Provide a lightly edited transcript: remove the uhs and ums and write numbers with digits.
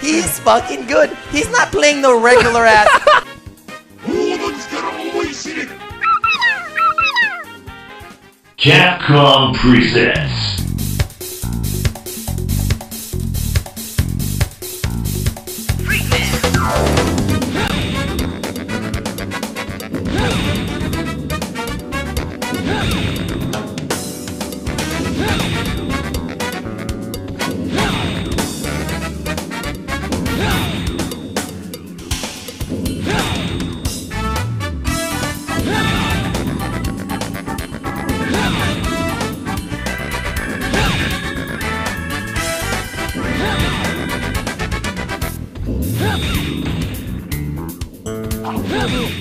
He's fucking good. He's not playing no regular ass. Capcom presents. Come on.